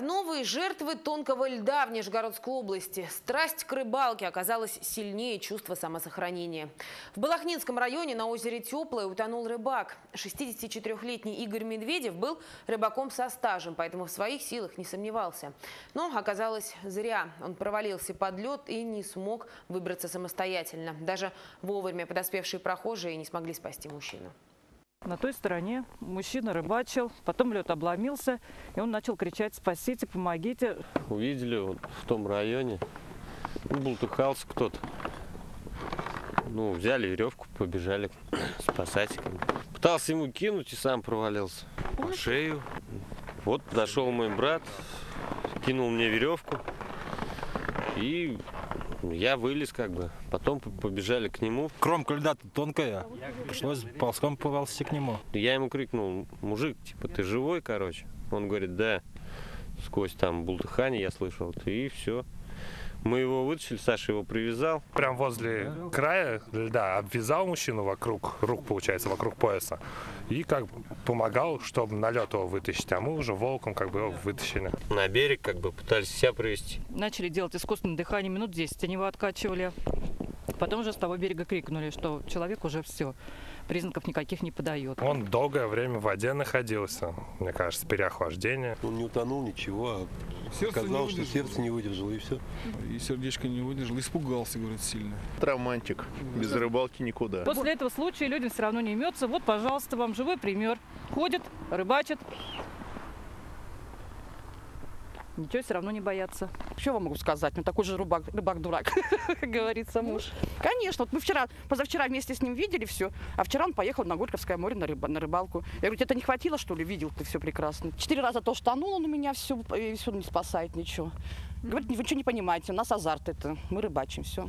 Новые жертвы тонкого льда в Нижегородской области. Страсть к рыбалке оказалась сильнее чувства самосохранения. В Балахнинском районе на озере Теплое утонул рыбак. 64-летний Игорь Медведев был рыбаком со стажем, поэтому в своих силах не сомневался. Но оказалось зря. Он провалился под лед и не смог выбраться самостоятельно. Даже вовремя подоспевшие прохожие не смогли спасти мужчину. На той стороне мужчина рыбачил, потом лед обломился, и он начал кричать: «Спасите, помогите!» Увидели вот в том районе, бултыхался кто-то. Ну, взяли веревку, побежали спасать. Пытался ему кинуть и сам провалился в шею. Вот подошел мой брат, кинул мне веревку, и я вылез как бы. Потом побежали к нему. Кромка льда тонкая. Пришлось ползком повалзти к нему. Я ему крикнул: мужик, типа, ты живой, короче? Он говорит: да. Сквозь там бултыхание я слышал. И все. Мы его вытащили, Саша его привязал. Прям возле края льда обвязал мужчину вокруг рук, получается, вокруг пояса. И как бы помогал, чтобы на лед его вытащить. А мы уже волоком как бы его вытащили. На берег как бы пытались себя привести. Начали делать искусственное дыхание, минут 10 они его откачивали. Потом уже с того берега крикнули, что человек уже все, признаков никаких не подает. Он долгое время в воде находился, мне кажется, переохлаждение. Он не утонул, ничего, а сказал, что сердце не выдержало, и все. И сердечко не выдержало, испугался, говорит, сильно. Романтик, без рыбалки никуда. После этого случая людям все равно не имется. Вот, пожалуйста, вам живой пример. Ходят, рыбачат. Ничего, все равно не боятся. Что вам могу сказать? Ну, такой же рыбак-дурак, как говорится, муж. Конечно, вот мы вчера, позавчера вместе с ним видели все, а вчера он поехал на Горьковское море на рыбалку. Я говорю: это не хватило, что ли? Видел ты все прекрасно. 4 раза то штанул он у меня, все, и все не спасает ничего. Говорит: вы ничего не понимаете, у нас азарт это, мы рыбачим, все.